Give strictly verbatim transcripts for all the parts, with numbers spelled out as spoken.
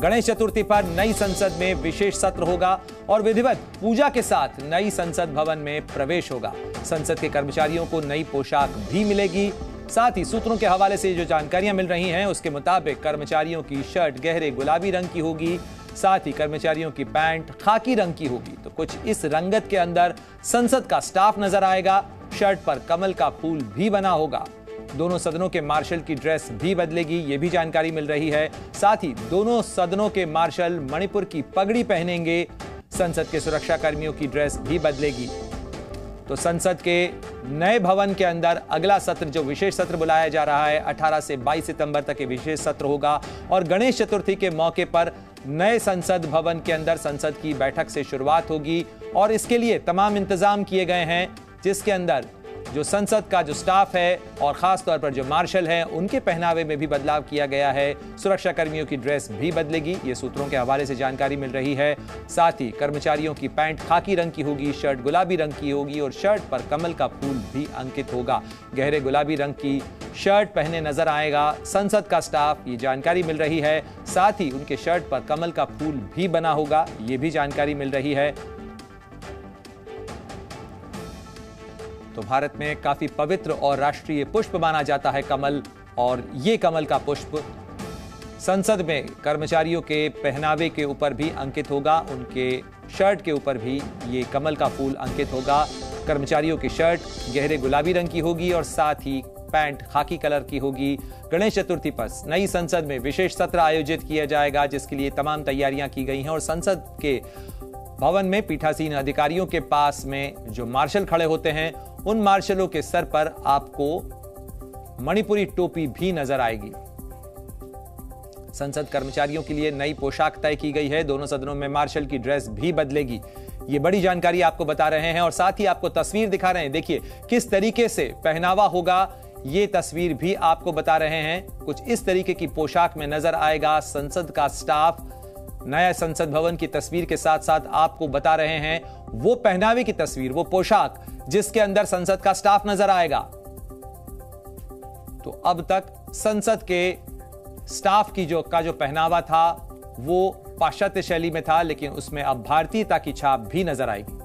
गणेश चतुर्थी पर नई संसद में विशेष सत्र होगा और विधिवत पूजा के साथ नई संसद भवन में प्रवेश होगा। संसद के कर्मचारियों को नई पोशाक भी मिलेगी। साथ ही सूत्रों के हवाले से जो जानकारियां मिल रही हैं उसके मुताबिक कर्मचारियों की शर्ट गहरे गुलाबी रंग की होगी, साथ ही कर्मचारियों की पैंट खाकी रंग की होगी। तो कुछ इस रंगत के अंदर संसद का स्टाफ नजर आएगा। शर्ट पर कमल का फूल भी बना होगा। दोनों सदनों के मार्शल की ड्रेस भी बदलेगी, ये भी जानकारी मिल रही है। साथ ही दोनों सदनों के मार्शल मणिपुर की पगड़ी पहनेंगे। संसद के सुरक्षा कर्मियों की ड्रेस भी बदलेगी। तो संसद के नए भवन के अंदर अगला सत्र, जो विशेष सत्र बुलाया जा रहा है, अठारह से बाईस सितंबर तक ये विशेष सत्र होगा और गणेश चतुर्थी के मौके पर नए संसद भवन के अंदर संसद की बैठक से शुरुआत होगी और इसके लिए तमाम इंतजाम किए गए हैं, जिसके अंदर जो संसद का जो स्टाफ है और खास तौर पर जो मार्शल हैं उनके पहनावे में भी बदलाव किया गया है। सुरक्षा कर्मियों की ड्रेस भी बदलेगी, ये सूत्रों के हवाले से जानकारी मिल रही है। साथ ही कर्मचारियों की पैंट खाकी रंग की होगी, शर्ट गुलाबी रंग की होगी और शर्ट पर कमल का फूल भी अंकित होगा। गहरे गुलाबी रंग की शर्ट पहने नजर आएगा संसद का स्टाफ, ये जानकारी मिल रही है। साथ ही उनके शर्ट पर कमल का फूल भी बना होगा, ये भी जानकारी मिल रही है। तो भारत में काफी पवित्र और राष्ट्रीय पुष्प माना जाता है कमल, और ये कमल का पुष्प संसद में कर्मचारियों के पहनावे के ऊपर भी अंकित होगा। उनके शर्ट के ऊपर भी ये कमल का फूल अंकित होगा। कर्मचारियों की शर्ट गहरे गुलाबी रंग की होगी और साथ ही पैंट खाकी कलर की होगी। गणेश चतुर्थी पर नई संसद में विशेष सत्र आयोजित किया जाएगा, जिसके लिए तमाम तैयारियां की गई हैं और संसद के भवन में पीठासीन अधिकारियों के पास में जो मार्शल खड़े होते हैं उन मार्शलों के सर पर आपको मणिपुरी टोपी भी नजर आएगी। संसद कर्मचारियों के लिए नई पोशाक तय की गई है। दोनों सदनों में मार्शल की ड्रेस भी बदलेगी, ये बड़ी जानकारी आपको बता रहे हैं और साथ ही आपको तस्वीर दिखा रहे हैं। देखिए किस तरीके से पहनावा होगा, ये तस्वीर भी आपको बता रहे हैं। कुछ इस तरीके की पोशाक में नजर आएगा संसद का स्टाफ। नया संसद भवन की तस्वीर के साथ साथ आपको बता रहे हैं वो पहनावे की तस्वीर, वो पोशाक जिसके अंदर संसद का स्टाफ नजर आएगा। तो अब तक संसद के स्टाफ की जो का जो पहनावा था वो पाश्चात्य शैली में था, लेकिन उसमें अब भारतीयता की छाप भी नजर आएगी।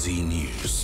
जी न्यूज़।